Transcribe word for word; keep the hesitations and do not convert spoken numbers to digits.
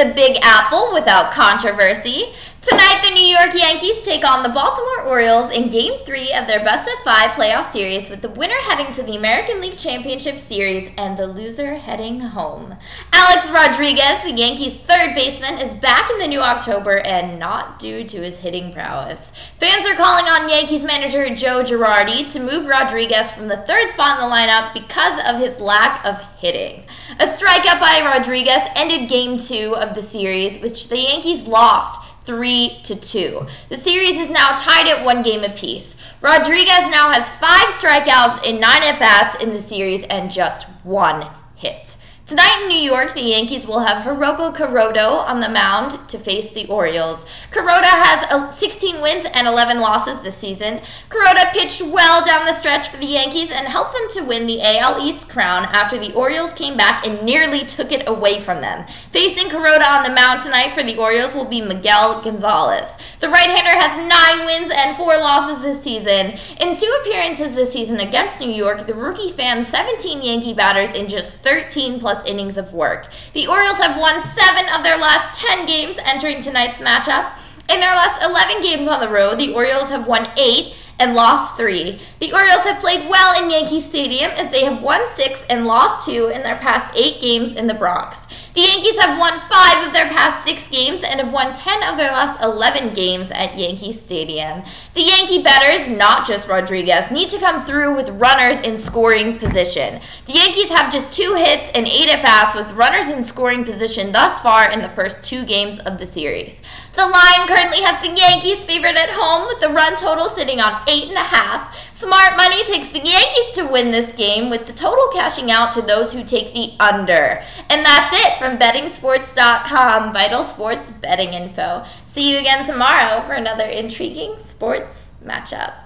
the Big Apple without controversy. Tonight, the New York Yankees take on the Baltimore Orioles in Game three of their best-of-five playoff series, with the winner heading to the American League Championship Series and the loser heading home. Alex Rodriguez, the Yankees' third baseman, is back in the new October and not due to his hitting prowess. Fans are calling on Yankees manager Joe Girardi to move Rodriguez from the third spot in the lineup because of his lack of hitting. A strikeout by Rodriguez ended Game two of the series, which the Yankees lost three to two. The series is now tied at one game apiece. Rodriguez now has five strikeouts in nine at-bats in the series and just one hit. Tonight in New York, the Yankees will have Hiroshi Kuroda on the mound to face the Orioles. Kuroda has sixteen wins and eleven losses this season. Kuroda pitched well down the stretch for the Yankees and helped them to win the A L East crown after the Orioles came back and nearly took it away from them. Facing Kuroda on the mound tonight for the Orioles will be Miguel Gonzalez. The right-hander has nine wins and four losses this season. In two appearances this season against New York, the rookie fanned seventeen Yankee batters in just thirteen plus innings of work. The Orioles have won seven of their last ten games entering tonight's matchup. In their last eleven games on the road, the Orioles have won eight and lost three. The Orioles have played well in Yankee Stadium, as they have won six and lost two in their past eight games in the Bronx. The Yankees have won five of their past six games and have won ten of their last eleven games at Yankee Stadium. The Yankee batters, not just Rodriguez, need to come through with runners in scoring position. The Yankees have just two hits and eight at-bats with runners in scoring position thus far in the first two games of the series. The line currently has the Yankees favored at home, with the run total sitting on eight and a half. Smart money takes the Yankees to win this game, with the total cashing out to those who take the under. And that's it from Betting Sports dot com, Vital Sports Betting Info. See you again tomorrow for another intriguing sports matchup.